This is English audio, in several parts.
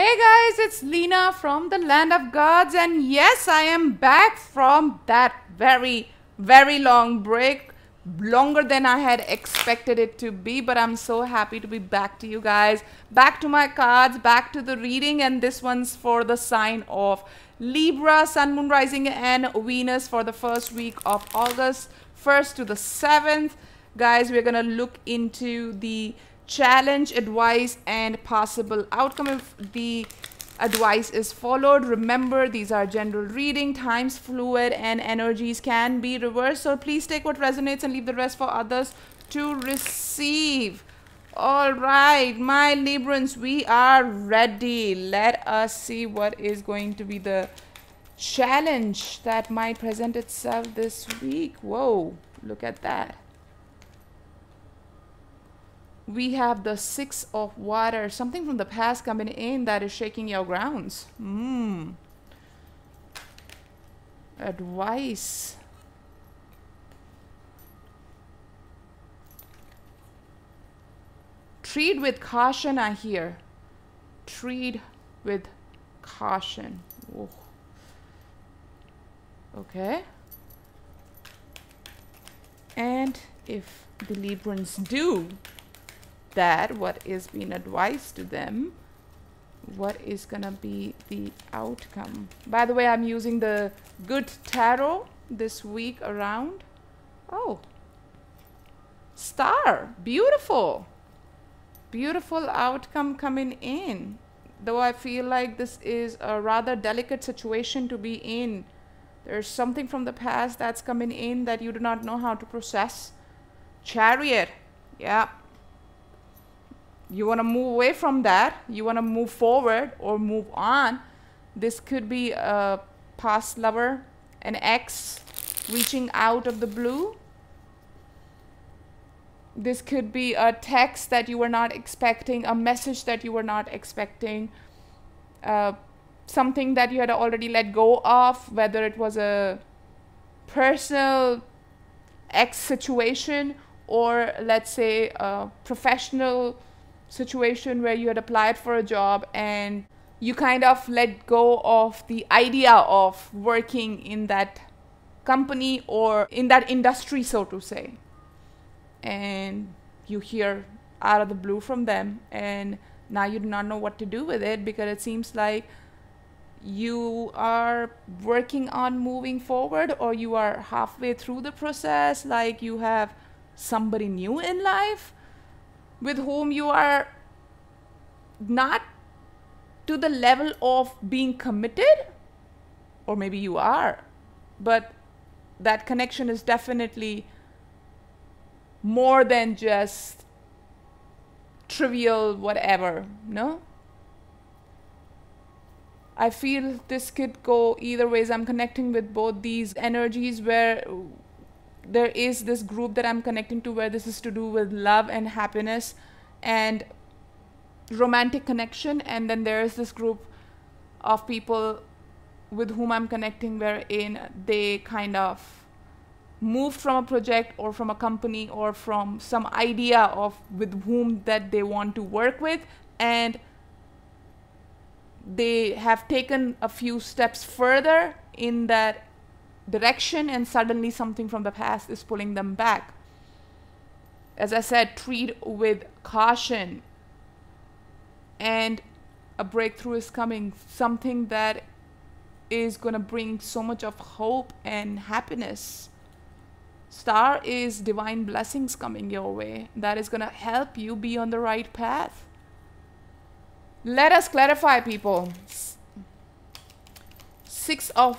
Hey guys, it's Lena from the Land of Gods, and yes, I am back from that very, very long break, longer than I had expected it to be, but I'm so happy to be back to you guys, back to my cards, back to the reading. And this one's for the sign of Libra, Sun, Moon, Rising and Venus for the first week of August 1st to the 7th. Guys, we're gonna look into the challenge, advice and possible outcome. If the advice is followed, remember these are general reading, time's fluid and energies can be reversed, so please take what resonates and leave the rest for others to receive. All right, my Librans, we are ready. Let us see what is going to be the challenge that might present itself this week. Whoa, look at that. We have the Six of Water, something from the past coming in that is shaking your grounds. Advice. Treat with caution, I hear. Treat with caution. Whoa. Okay. And if the Librans do that, what is being advised to them, what is gonna be the outcome? By the way, I'm using the Good Tarot this week around. Oh, star, beautiful, beautiful outcome coming in. Though I feel like this is a rather delicate situation to be in. There's something from the past that's coming in that you do not know how to process. Chariot, yeah. You want to move away from that. You want to move forward or move on. This could be a past lover, an ex reaching out of the blue. This could be a text that you were not expecting, a message that you were not expecting, something that you had already let go of, whether it was a personal ex situation or let's say a professional situation where you had applied for a job and you kind of let go of the idea of working in that company or in that industry, so to say, and you hear out of the blue from them, and now you do not know what to do with it, because it seems like you are working on moving forward or you are halfway through the process, like you have somebody new in life with whom you are not to the level of being committed, or maybe you are, but that connection is definitely more than just trivial whatever, no? I feel this could go either ways. I'm connecting with both these energies where there is this group that I'm connecting to where this is to do with love and happiness and romantic connection. And then there is this group of people with whom I'm connecting wherein they kind of moved from a project or from a company or from some idea of with whom that they want to work with. And they have taken a few steps further in that direction, and suddenly something from the past is pulling them back. As I said, treat with caution, and a breakthrough is coming, something that is gonna bring so much of hope and happiness. Star is divine blessings coming your way that is gonna help you be on the right path. Let us clarify, people. Six of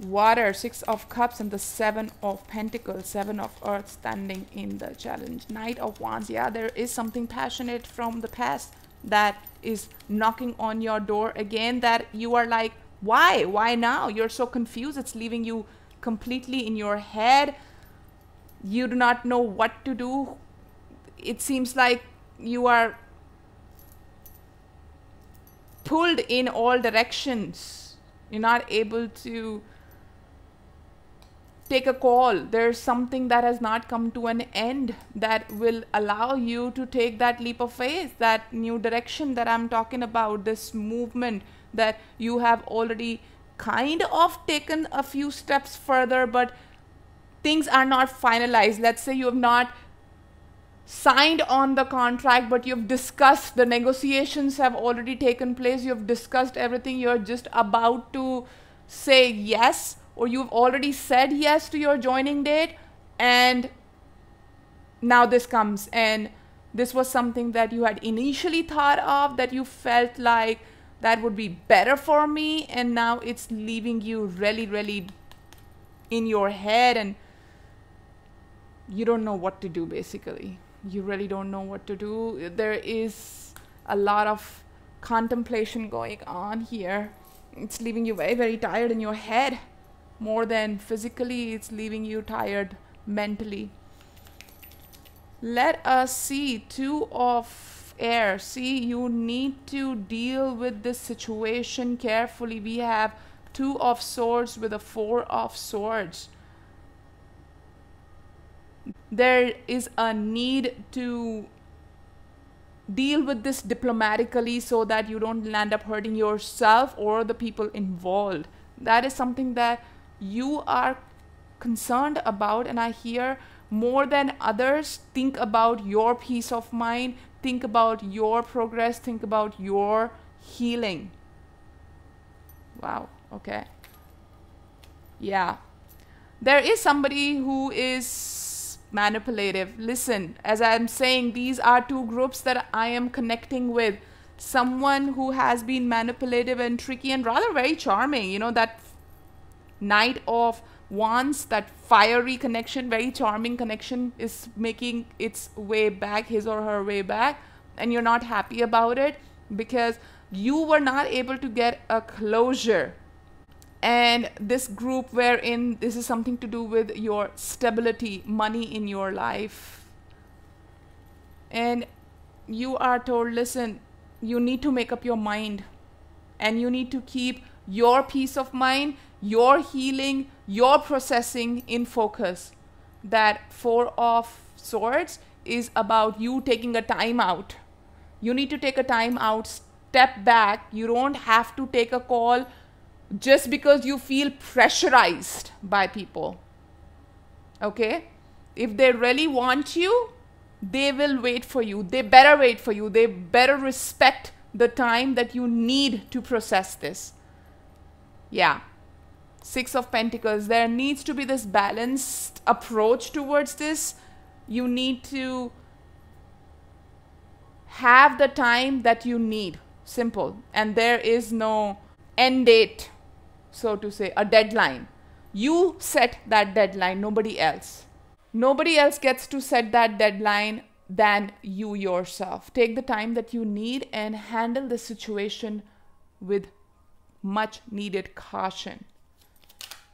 Water, Six of Cups and the Seven of Pentacles, Seven of Earth standing in the challenge. Knight of Wands, yeah, there is something passionate from the past that is knocking on your door again, that you are like, why now? You're so confused. It's leaving you completely in your head. You do not know what to do. It seems like you are pulled in all directions. You're not able to Take a call. There's something that has not come to an end that will allow you to take that leap of faith, that new direction that I'm talking about, this movement that you have already kind of taken a few steps further, but things are not finalized. Let's say you have not signed on the contract, but you've discussed, the negotiations have already taken place, you've discussed everything, you're just about to say yes, or you've already said yes to your joining date, and now this comes. And this was something that you had initially thought of, that you felt like that would be better for me, and now it's leaving you really, really in your head, and you don't know what to do, basically. You really don't know what to do. There is a lot of contemplation going on here. It's leaving you very, very tired in your head. More than physically, it's leaving you tired mentally. Let us see. Two of Air. See, you need to deal with this situation carefully. We have Two of Swords with a Four of Swords. There is a need to deal with this diplomatically so that you don't land up hurting yourself or the people involved. That is something that you are concerned about, and I hear, more than others, think about your peace of mind, think about your progress, think about your healing. Wow, okay. Yeah. There is somebody who is manipulative. Listen, as I'm saying, these are two groups that I am connecting with. Someone who has been manipulative and tricky and rather very charming. You know, that Knight of Wands, that fiery connection, very charming connection is making its way back, his or her way back, and you're not happy about it because you were not able to get a closure. And this group, wherein this is something to do with your stability, money in your life, and you are told, listen, you need to make up your mind, and you need to keep your peace of mind, your healing, your processing in focus. That Four of Swords is about you taking a time out. You need to take a time out, step back. You don't have to take a call just because you feel pressurized by people. Okay? If they really want you, they will wait for you. They better wait for you. They better respect the time that you need to process this. Yeah. Six of Pentacles. There needs to be this balanced approach towards this. You need to have the time that you need. Simple. And there is no end date, so to say, a deadline. You set that deadline, nobody else. Nobody else gets to set that deadline than you yourself. Take the time that you need and handle the situation with much needed caution.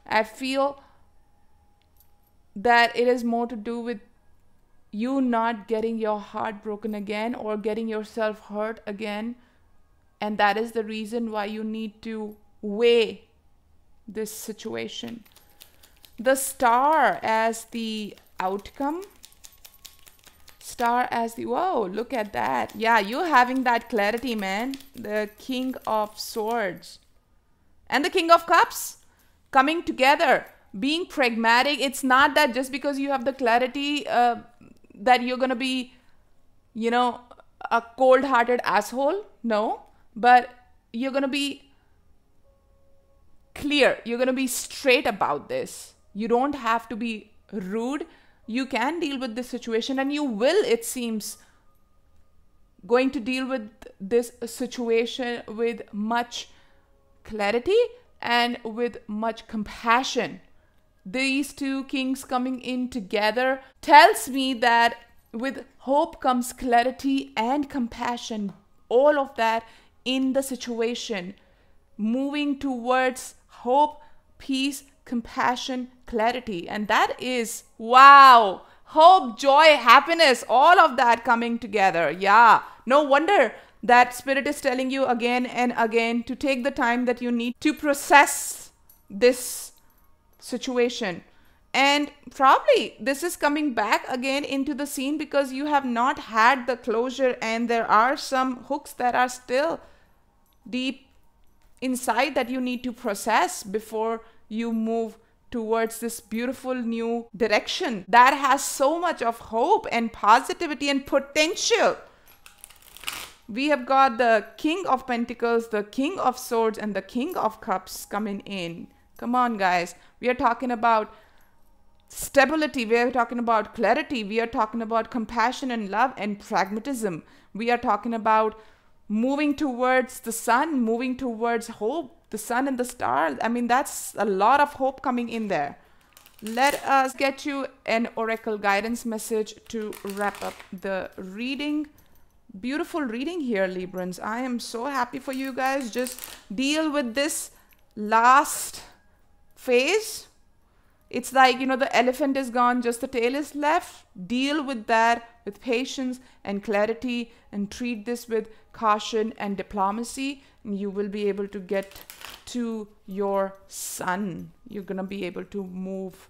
I feel that it is more to do with you not getting your heart broken again or getting yourself hurt again. And that is the reason why you need to weigh this situation. The Star as the outcome. Star as the, whoa, look at that. Yeah, you're having that clarity, man. The King of Swords and the King of Cups coming together, being pragmatic. It's not that just because you have the clarity that you're going to be, you know, a cold-hearted asshole. No, but you're going to be clear. You're going to be straight about this. You don't have to be rude. You can deal with this situation, and you will, it seems, going to deal with this situation with much clarity and with much compassion. These two kings coming in together tells me that with hope comes clarity and compassion. All of that in the situation. Moving towards hope, peace, compassion, clarity. And that is, wow, hope, joy, happiness, all of that coming together. Yeah, no wonder that Spirit is telling you again and again to take the time that you need to process this situation. And probably this is coming back again into the scene because you have not had the closure, and there are some hooks that are still deep inside that you need to process before you move towards this beautiful new direction that has so much of hope and positivity and potential. We have got the King of Pentacles, the King of Swords, and the King of Cups coming in. Come on, guys. We are talking about stability. We are talking about clarity. We are talking about compassion and love and pragmatism. We are talking about moving towards the sun, moving towards hope, the sun and the stars. I mean, that's a lot of hope coming in there. Let us get you an oracle guidance message to wrap up the reading. Beautiful reading here, Librans. I am so happy for you guys. Just deal with this last phase. It's like, you know, the elephant is gone, just the tail is left. Deal with that with patience and clarity, and treat this with caution and diplomacy, and you will be able to get to your sun. You're gonna be able to move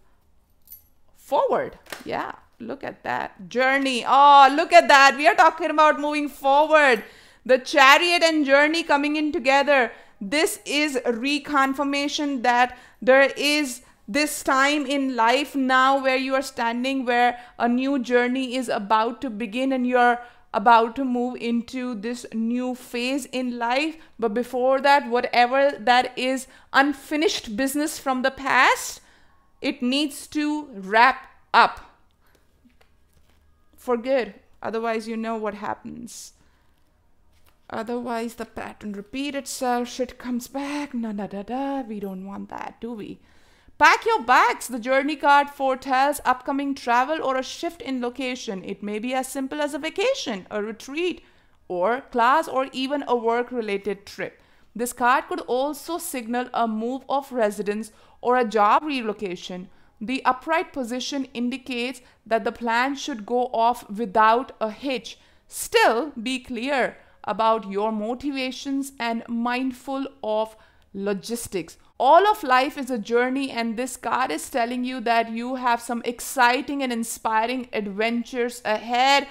forward. Yeah. Look at that journey. Oh, look at that. We are talking about moving forward. The Chariot and Journey coming in together. This is reconfirmation that there is this time in life now where you are standing, where a new journey is about to begin and you're about to move into this new phase in life. But before that, whatever that is unfinished business from the past, it needs to wrap up. For good. Otherwise, you know what happens. Otherwise, the pattern repeats itself. Shit comes back. We don't want that, do we? Pack your bags. The Journey card foretells upcoming travel or a shift in location. It may be as simple as a vacation, a retreat, or class, or even a work-related trip. This card could also signal a move of residence or a job relocation. The upright position indicates that the plan should go off without a hitch. Still, be clear about your motivations and mindful of logistics. All of life is a journey, and this card is telling you that you have some exciting and inspiring adventures ahead.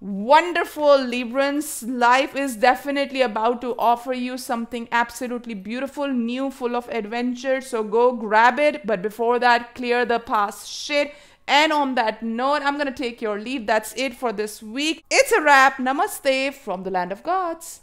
Wonderful, Librans. Life is definitely about to offer you something absolutely beautiful, new, full of adventure. So go grab it. But before that, clear the past shit. And on that note, I'm going to take your leave. That's it for this week. It's a wrap. Namaste from the Land of Gods.